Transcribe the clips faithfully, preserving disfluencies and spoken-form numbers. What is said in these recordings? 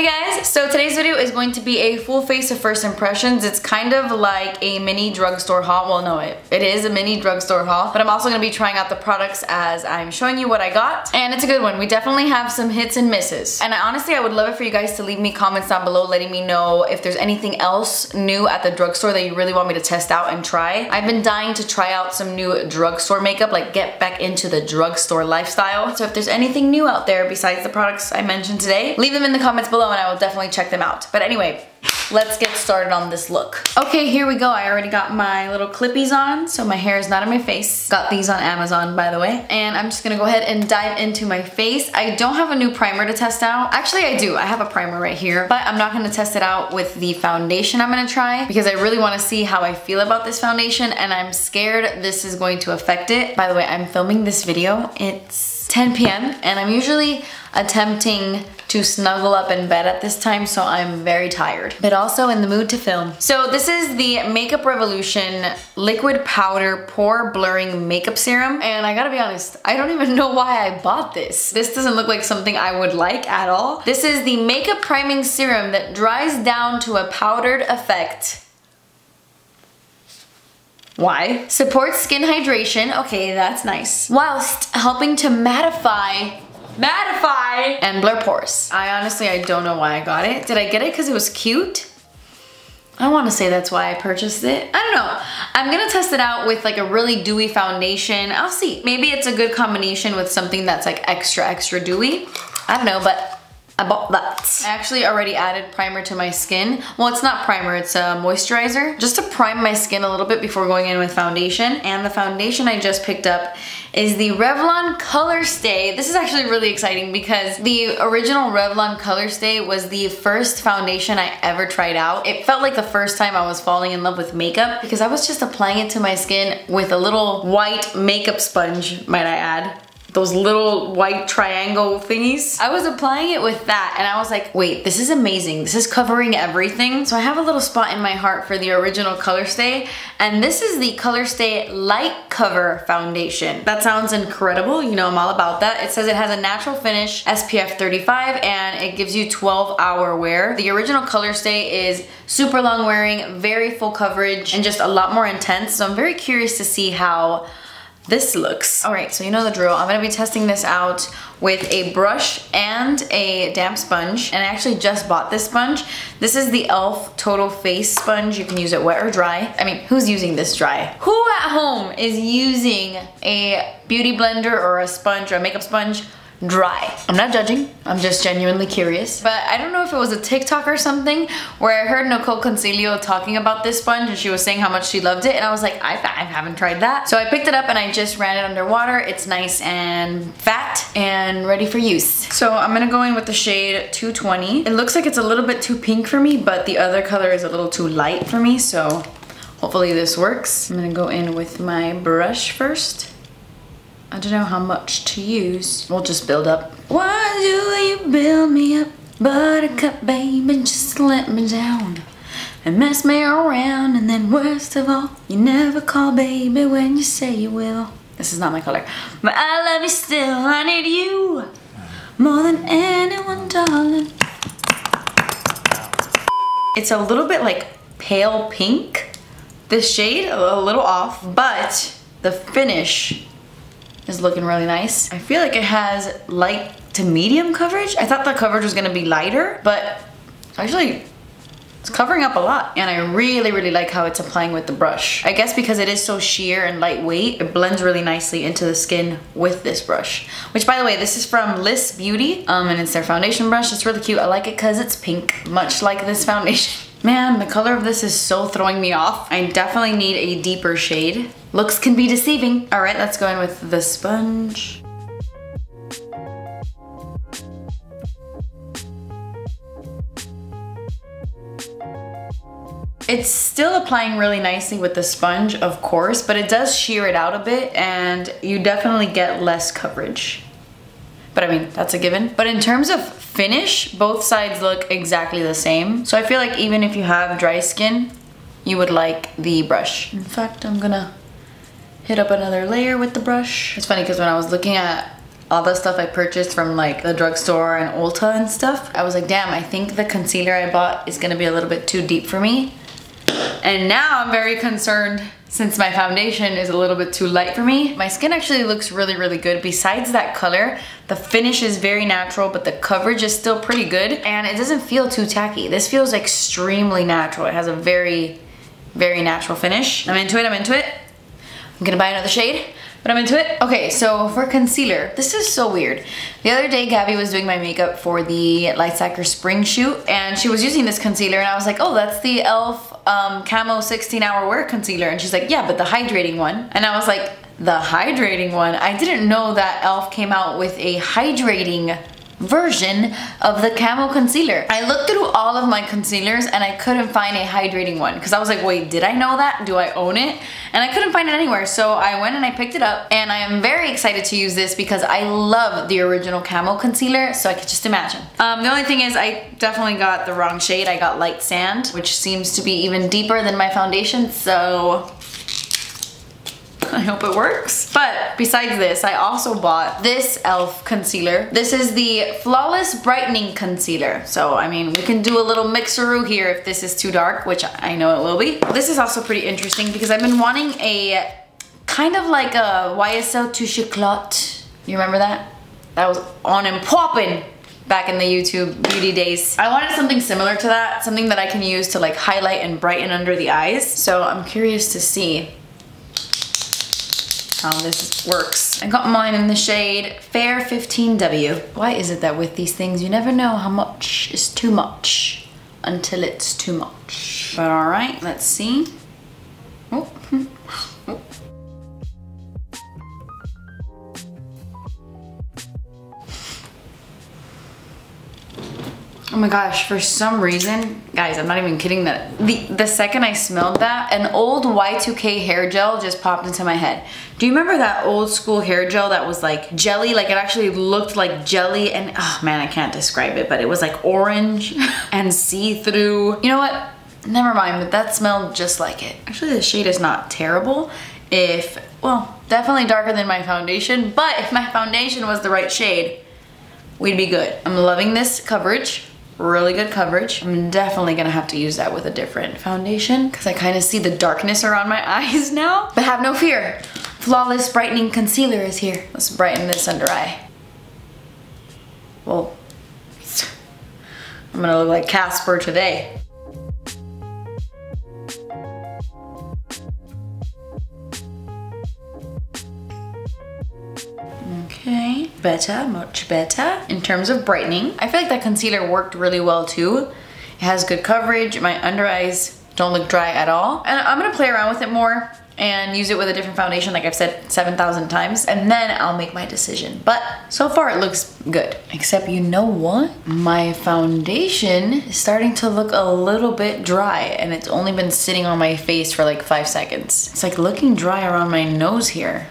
Hey guys, so today's video is going to be a full face of first impressions. It's kind of like a mini drugstore haul. Well, no, it, it is a mini drugstore haul, but I'm also going to be trying out the products as I'm showing you what I got. And it's a good one. We definitely have some hits and misses. And I, honestly, I would love it for you guys to leave me comments down below letting me know if there's anything else new at the drugstore that you really want me to test out and try. I've been dying to try out some new drugstore makeup, like get back into the drugstore lifestyle. So if there's anything new out there besides the products I mentioned today, leave them in the comments below and I will definitely check them out. But anyway, let's get started on this look. Okay, here we go. I already got my little clippies on, so my hair is not in my face. Got these on Amazon, by the way. And I'm just gonna go ahead and dive into my face. I don't have a new primer to test out. Actually, I do. I have a primer right here, but I'm not gonna test it out with the foundation I'm gonna try because I really wanna see how I feel about this foundation and I'm scared this is going to affect it. By the way, I'm filming this video. It's ten p m and I'm usually attempting to snuggle up in bed at this time, so I'm very tired, but also in the mood to film. So this is the Makeup Revolution Liquid Powder Pore Blurring Makeup Serum, and I gotta be honest, I don't even know why I bought this. This doesn't look like something I would like at all. This is the makeup priming serum that dries down to a powdered effect. Why? Supports skin hydration, okay, that's nice, whilst helping to mattify, mattify, and blur pores. I honestly, I don't know why I got it. Did I get it because it was cute? I wanna say that's why I purchased it. I don't know. I'm gonna test it out with like a really dewy foundation. I'll see. Maybe it's a good combination with something that's like extra, extra dewy. I don't know, but I bought that. I actually already added primer to my skin. Well, it's not primer, it's a moisturizer. Just to prime my skin a little bit before going in with foundation. And the foundation I just picked up is the Revlon Colorstay. This is actually really exciting because the original Revlon Colorstay was the first foundation I ever tried out. It felt like the first time I was falling in love with makeup because I was just applying it to my skin with a little white makeup sponge, might I add. Those little white triangle thingies. I was applying it with that and I was like, wait, this is amazing. This is covering everything. So I have a little spot in my heart for the original Colorstay, and this is the Colorstay Light Cover Foundation. That sounds incredible. You know, I'm all about that. It says it has a natural finish, S P F thirty-five, and it gives you twelve hour wear. The original Colorstay is super long wearing, very full coverage, and just a lot more intense. So I'm very curious to see how this looks. All right, so you know the drill. I'm gonna be testing this out with a brush and a damp sponge. And I actually just bought this sponge. This is the E L F Total Face Sponge. You can use it wet or dry. I mean, who's using this dry? Who at home is using a beauty blender or a sponge or a makeup sponge dry? I'm not judging, I'm just genuinely curious. But I don't know if it was a TikTok or something where I heard Nicole Concilio talking about this sponge and she was saying how much she loved it, and I was like, I, I haven't tried that. So I picked it up and I just ran it under water. It's nice and fat and ready for use. So I'm gonna go in with the shade two twenty. It looks like it's a little bit too pink for me, but the other color is a little too light for me, so hopefully this works. I'm gonna go in with my brush first. I don't know how much to use. We'll just build up. Why do you build me up, buttercup baby? Just let me down and mess me around. And then worst of all, you never call baby when you say you will. This is not my color. But I love you still. I need you more than anyone, darling. It's a little bit like pale pink. This shade, a little off. But the finish is looking really nice. I feel like it has light to medium coverage. I thought the coverage was gonna be lighter, but actually it's covering up a lot. And I really, really like how it's applying with the brush. I guess because it is so sheer and lightweight, it blends really nicely into the skin with this brush. Which, by the way, this is from Liss Beauty, um, and it's their foundation brush. It's really cute. I like it because it's pink, much like this foundation. Man, the color of this is so throwing me off. I definitely need a deeper shade. Looks can be deceiving. All right, let's go in with the sponge. It's still applying really nicely with the sponge, of course, but it does sheer it out a bit and you definitely get less coverage. But I mean, that's a given. But in terms of finish, both sides look exactly the same. So I feel like even if you have dry skin, you would like the brush. In fact, I'm gonna hit up another layer with the brush. It's funny because when I was looking at all the stuff I purchased from like the drugstore and Ulta and stuff, I was like, damn, I think the concealer I bought is gonna be a little bit too deep for me. And now I'm very concerned since my foundation is a little bit too light for me. My skin actually looks really, really good. Besides that color, the finish is very natural, but the coverage is still pretty good. And it doesn't feel too tacky. This feels extremely natural. It has a very, very natural finish. I'm into it, I'm into it. I'm gonna buy another shade, but I'm into it. Okay, so for concealer, this is so weird. The other day, Gavi was doing my makeup for the Lights Lacquer spring shoot, and she was using this concealer, and I was like, oh, that's the E L F um, Camo sixteen hour wear concealer. And she's like, yeah, but the hydrating one. And I was like, the hydrating one? I didn't know that E L F came out with a hydrating version of the camo concealer. I looked through all of my concealers and I couldn't find a hydrating one because I was like, wait, did I know that? Do I own it? And I couldn't find it anywhere, so I went and I picked it up, and I am very excited to use this because I love the original camo concealer, so I could just imagine. Um, the only thing is I definitely got the wrong shade. I got light sand, which seems to be even deeper than my foundation, so I hope it works. But besides this, I also bought this E L F concealer. This is the Flawless Brightening Concealer. So, I mean, we can do a little mixeroo here if this is too dark, which I know it will be. This is also pretty interesting because I've been wanting a kind of like a Y S L Touche Clot. You remember that? That was on and popping back in the YouTube beauty days. I wanted something similar to that, something that I can use to like highlight and brighten under the eyes. So I'm curious to see how this works. I got mine in the shade Fair fifteen W. Why is it that with these things, you never know how much is too much until it's too much. But all right, let's see. Oh. Oh. Oh my gosh, for some reason, guys, I'm not even kidding, that the, the second I smelled that, an old Y two K hair gel just popped into my head. Do you remember that old school hair gel that was like jelly, like it actually looked like jelly, and oh man, I can't describe it, but it was like orange and see-through. You know what? Never mind, but that smelled just like it. Actually, the shade is not terrible if, well, definitely darker than my foundation, but if my foundation was the right shade, we'd be good. I'm loving this coverage. Really good coverage. I'm definitely gonna have to use that with a different foundation because I kind of see the darkness around my eyes now. But have no fear, Flawless Brightening Concealer is here. Let's brighten this under eye. Well, I'm gonna look like Casper today. Okay, better, much better. In terms of brightening, I feel like that concealer worked really well too. It has good coverage. My under eyes don't look dry at all. And I'm gonna play around with it more and use it with a different foundation, like I've said seven thousand times, and then I'll make my decision. But so far it looks good. Except, you know what? My foundation is starting to look a little bit dry, and it's only been sitting on my face for like five seconds. It's like looking dry around my nose here.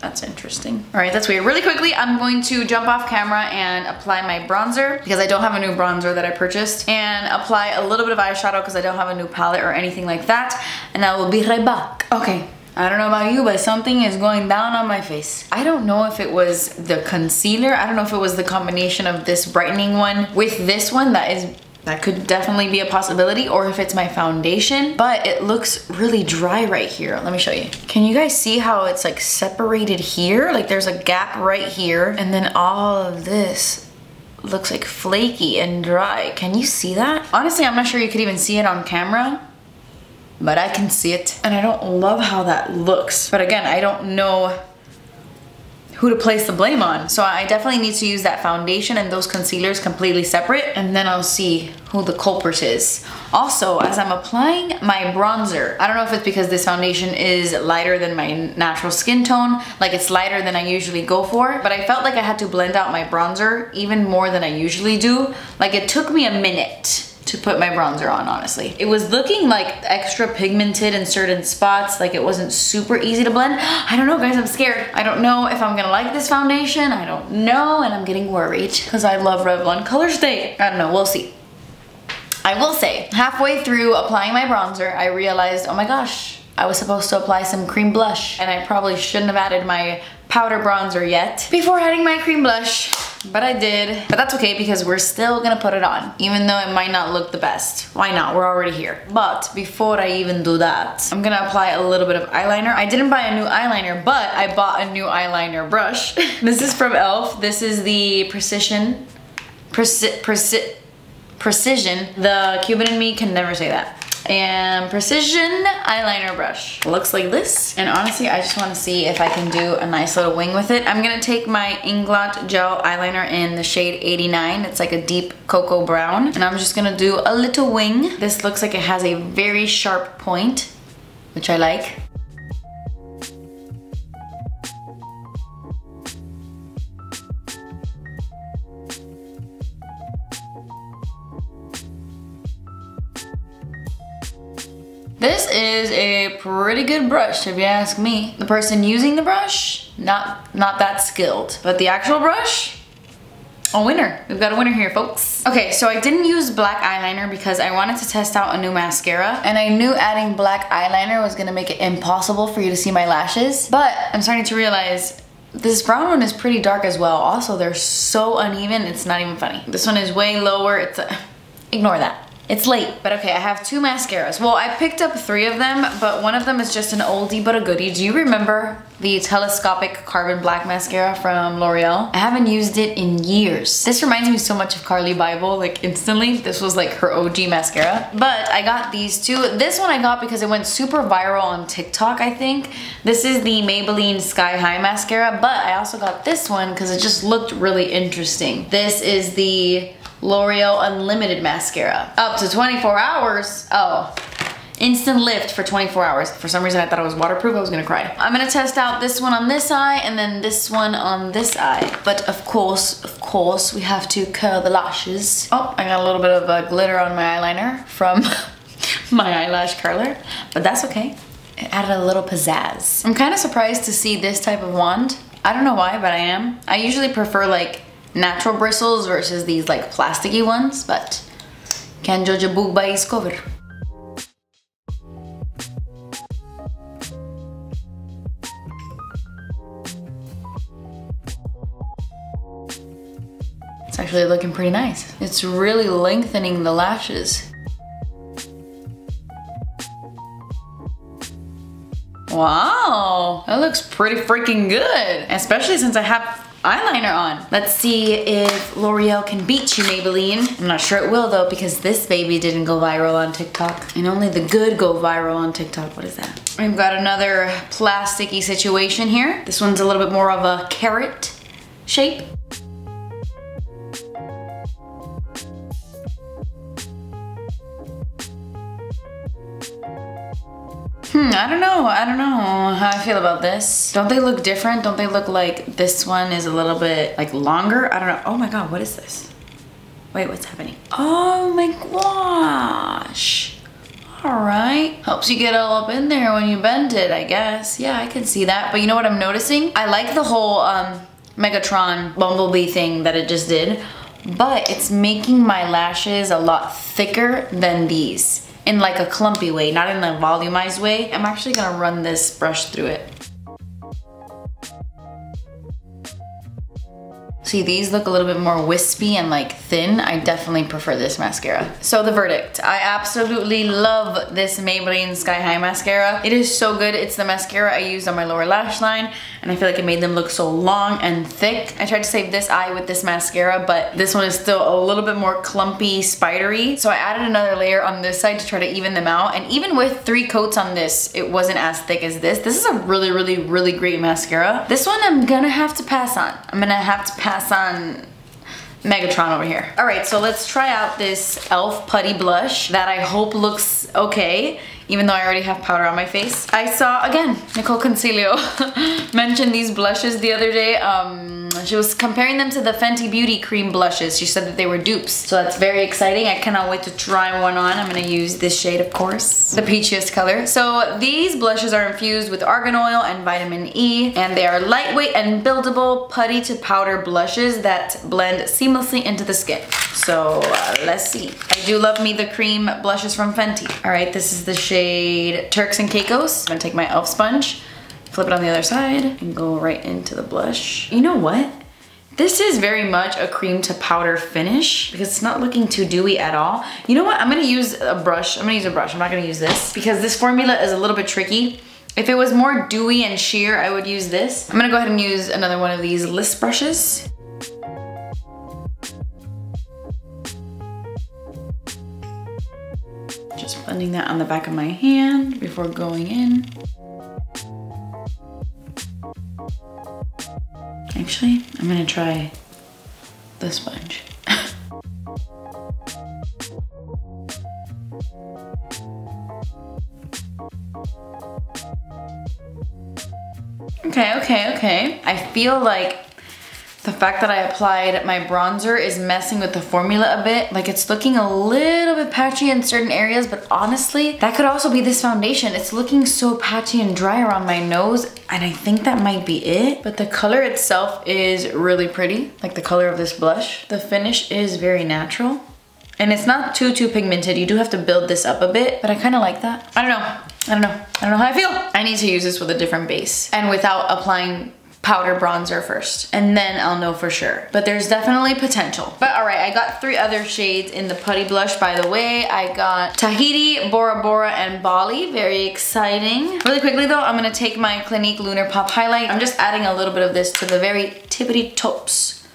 That's interesting. All right, that's weird. Really quickly, I'm going to jump off camera and apply my bronzer because I don't have a new bronzer that I purchased, and apply a little bit of eyeshadow because I don't have a new palette or anything like that, and I will be right back. Okay, I don't know about you, but something is going down on my face. I don't know if it was the concealer. I don't know if it was the combination of this brightening one with this one. That is, that could definitely be a possibility, or if it's my foundation, but it looks really dry right here. Let me show you. Can you guys see how it's like separated here? Like there's a gap right here, and then all of this looks like flaky and dry. Can you see that? Honestly, I'm not sure you could even see it on camera, but I can see it, and I don't love how that looks. But again, I don't know who to place the blame on. So I definitely need to use that foundation and those concealers completely separate, and then I'll see who the culprit is. Also, as I'm applying my bronzer, I don't know if it's because this foundation is lighter than my natural skin tone, like it's lighter than I usually go for, but I felt like I had to blend out my bronzer even more than I usually do. Like it took me a minute to put my bronzer on, honestly. It was looking like extra pigmented in certain spots, like it wasn't super easy to blend. I don't know, guys, I'm scared. I don't know if I'm gonna like this foundation. I don't know, and I'm getting worried because I love Revlon Colorstay. I don't know, we'll see. I will say, halfway through applying my bronzer, I realized, oh my gosh, I was supposed to apply some cream blush, and I probably shouldn't have added my powder bronzer yet before adding my cream blush, but I did. But that's okay because we're still gonna put it on, even though it might not look the best. Why not? We're already here. But before I even do that, I'm gonna apply a little bit of eyeliner. I didn't buy a new eyeliner, but I bought a new eyeliner brush. This is from E L F. This is the Precision, Preci Preci Precision. The Cuban in me can never say that. And Precision eyeliner brush. Looks like this. And honestly, I just want to see if I can do a nice little wing with it. I'm going to take my Inglot gel eyeliner in the shade eighty-nine. It's like a deep cocoa brown. And I'm just going to do a little wing. This looks like it has a very sharp point, which I like. This is a pretty good brush, if you ask me. The person using the brush, not, not that skilled. But the actual brush, a winner. We've got a winner here, folks. Okay, so I didn't use black eyeliner because I wanted to test out a new mascara. And I knew adding black eyeliner was gonna make it impossible for you to see my lashes. But I'm starting to realize this brown one is pretty dark as well. Also, they're so uneven, it's not even funny. This one is way lower, it's a... ignore that. It's late, but okay, I have two mascaras. Well, I picked up three of them, but one of them is just an oldie but a goodie. Do you remember the Telescopic Carbon Black Mascara from L'Oreal? I haven't used it in years. This reminds me so much of Carly Bible, like instantly. This was like her O G mascara. But I got these two. This one I got because it went super viral on TikTok, I think. This is the Maybelline Sky High Mascara, but I also got this one because it just looked really interesting. This is the L'Oreal Unlimited Mascara. Up to twenty-four hours. Oh, instant lift for twenty-four hours. For some reason I thought it was waterproof, I was gonna cry. I'm gonna test out this one on this eye and then this one on this eye. But of course, of course, we have to curl the lashes. Oh, I got a little bit of uh, glitter on my eyeliner from my eyelash curler, but that's okay. It added a little pizzazz. I'm kind of surprised to see this type of wand. I don't know why, but I am. I usually prefer like natural bristles versus these like plasticky ones, but can't judge a book by its cover. It's actually looking pretty nice. It's really lengthening the lashes. Wow, that looks pretty freaking good, especially since I have eyeliner on. Let's see if L'Oreal can beat you, Maybelline. I'm not sure it will though, because this baby didn't go viral on TikTok. And only the good go viral on TikTok. What is that? We've got another plasticky situation here. This one's a little bit more of a carrot shape. Hmm, I don't know, I don't know how I feel about this. Don't they look different? Don't they look like this one is a little bit like longer? I don't know. Oh my god, what is this? Wait, what's happening? Oh my gosh. All right. Helps you get all up in there when you bend it, I guess. Yeah, I can see that. But you know what I'm noticing? I like the whole um, Megatron Bumblebee thing that it just did, but it's making my lashes a lot thicker than these. In like a clumpy way, not in a volumized way. I'm actually gonna run this brush through it. See, these look a little bit more wispy and like thin. I definitely prefer this mascara. So the verdict, I absolutely love this Maybelline Sky High Mascara. It is so good. It's the mascara I used on my lower lash line, and I feel like it made them look so long and thick. I tried to save this eye with this mascara, but this one is still a little bit more clumpy, spidery. So I added another layer on this side to try to even them out. And even with three coats on this, it wasn't as thick as this. This is a really, really, really great mascara. This one I'm gonna have to pass on. I'm gonna have to pass on Megatron over here. All right, so let's try out this E L F Putty Blush that I hope looks okay, even though I already have powder on my face. I saw, again, Nicole Concilio mentioned these blushes the other day. Um, she was comparing them to the Fenty Beauty cream blushes. She said that they were dupes, so that's very exciting. I cannot wait to try one on. I'm gonna use this shade, of course, the peachiest color. So these blushes are infused with argan oil and vitamin E, and they are lightweight and buildable putty to powder blushes that blend seamlessly into the skin. So uh, let's see. I do love me the cream blushes from Fenty. All right, this is the shade Turks and Caicos. I'm gonna take my E L F sponge Flip it on the other side and go right into the blush. You know what? This is very much a cream to powder finish because it's not looking too dewy at all. You know what? I'm gonna use a brush. I'm gonna use a brush. I'm not gonna use this because this formula is a little bit tricky. If it was more dewy and sheer, I would use this. I'm gonna go ahead and use another one of these Liss brushes. Just blending that on the back of my hand before going in. Actually, I'm gonna try the sponge. Okay, okay, okay. I feel like the fact that I applied my bronzer is messing with the formula a bit. Like it's looking a little bit patchy in certain areas, but honestly, that could also be this foundation. It's looking so patchy and dry around my nose, and I think that might be it. But the color itself is really pretty, like the color of this blush. The finish is very natural, and it's not too, too pigmented. You do have to build this up a bit, but I kind of like that. I don't know, I don't know, I don't know how I feel. I need to use this with a different base and without applying powder bronzer first, and then I'll know for sure. But there's definitely potential. But all right, I got three other shades in the putty blush, by the way. I got Tahiti, Bora Bora, and Bali. Very exciting. Really quickly though, I'm gonna take my Clinique Lunar Pop highlight. I'm just adding a little bit of this to the very tippity tops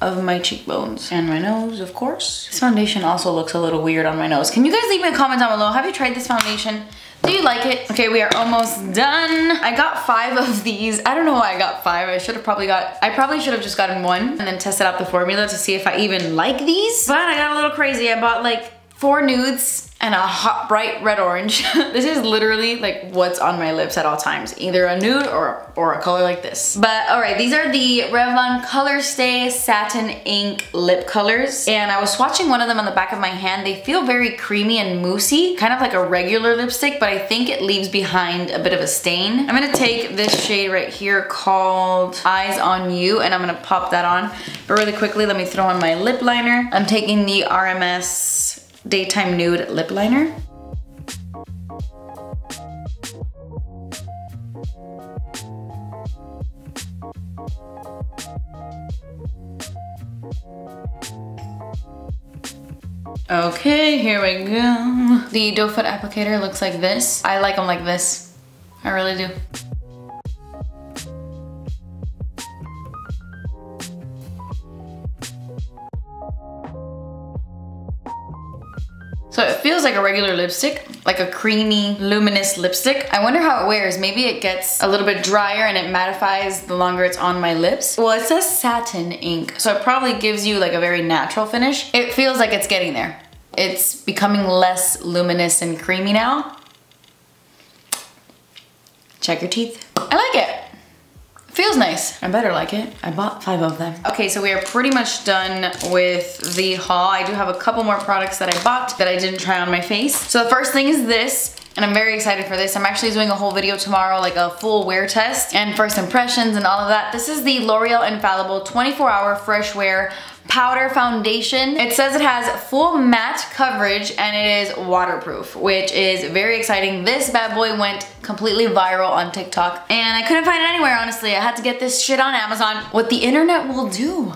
of my cheekbones and my nose, of course. This foundation also looks a little weird on my nose. Can you guys leave me a comment down below? Have you tried this foundation? Do you like it? Okay, we are almost done. I got five of these. I don't know why I got five. I should have probably got, I probably should have just gotten one and then tested out the formula to see if I even like these. But I got a little crazy. I bought like four nudes and a hot, bright red orange. This is literally like what's on my lips at all times, either a nude or, or a color like this. But all right, these are the Revlon Colorstay Satin Ink lip colors. And I was swatching one of them on the back of my hand. They feel very creamy and moussey, kind of like a regular lipstick, but I think it leaves behind a bit of a stain. I'm gonna take this shade right here called Eyes on You, and I'm gonna pop that on. But really quickly, let me throw on my lip liner. I'm taking the R M S Daytime Nude Lip Liner. Okay, here we go. The doe foot applicator looks like this. I like them like this. I really do. So it feels like a regular lipstick, like a creamy, luminous lipstick. I wonder how it wears. Maybe it gets a little bit drier and it mattifies the longer it's on my lips. Well, it says satin ink, so it probably gives you like a very natural finish. It feels like it's getting there. It's becoming less luminous and creamy now. Check your teeth. I like it. Feels nice. I better like it. I bought five of them. Okay, so we are pretty much done with the haul. I do have a couple more products that I bought that I didn't try on my face. So the first thing is this, and I'm very excited for this. I'm actually doing a whole video tomorrow, like a full wear test and first impressions and all of that. This is the L'Oreal Infallible twenty-four hour Fresh Wear Powder Foundation. It says it has full matte coverage and it is waterproof, which is very exciting. This bad boy went completely viral on TikTok and I couldn't find it anywhere, honestly. I had to get this shit on Amazon. What the internet will do.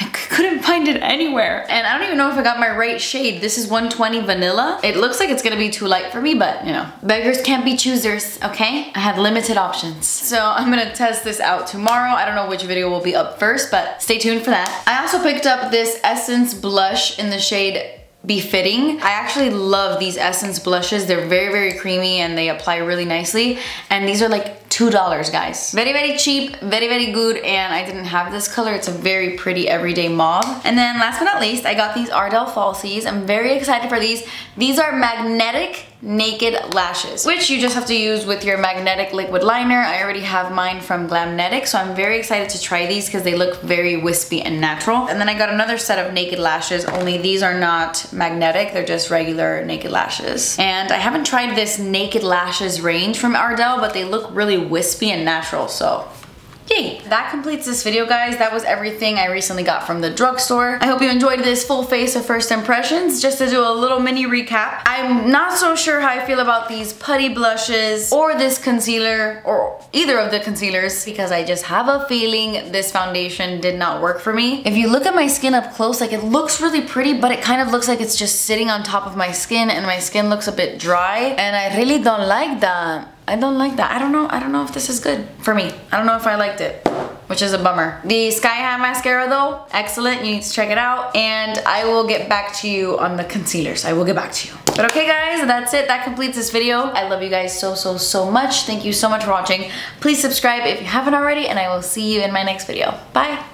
I couldn't find it anywhere. And I don't even know if I got my right shade. This is one twenty Vanilla. It looks like it's gonna be too light for me, but you know, beggars can't be choosers, okay? I had limited options. So I'm gonna test this out tomorrow. I don't know which video will be up first, but stay tuned for that. I also picked up this Essence blush in the shade Befitting. I actually love these Essence blushes. They're very, very creamy and they apply really nicely. And these are like two dollars, guys. Very, very cheap, very, very good. And I didn't have this color. It's a very pretty everyday mauve. And then last but not least, I got these Ardell falsies. I'm very excited for these. These are magnetic Naked Lashes, which you just have to use with your magnetic liquid liner. I already have mine from Glamnetic, so I'm very excited to try these because they look very wispy and natural. And then I got another set of Naked Lashes, only these are not magnetic, they're just regular Naked Lashes. And I haven't tried this Naked Lashes range from Ardell, but they look really wispy and natural, so Yay! That completes this video, guys. That was everything I recently got from the drugstore. I hope you enjoyed this full face of first impressions. Just to do a little mini recap, I'm not so sure how I feel about these putty blushes or this concealer or either of the concealers because I just have a feeling this foundation did not work for me. If you look at my skin up close, like, it looks really pretty, but it kind of looks like it's just sitting on top of my skin and my skin looks a bit dry, and I really don't like that. I don't like that. I don't know. I don't know if this is good for me. I don't know if I liked it, which is a bummer. The Sky High Mascara though, excellent. You need to check it out. And I will get back to you on the concealers. I will get back to you. But okay guys, that's it. That completes this video. I love you guys so, so, so much. Thank you so much for watching. Please subscribe if you haven't already, and I will see you in my next video. Bye.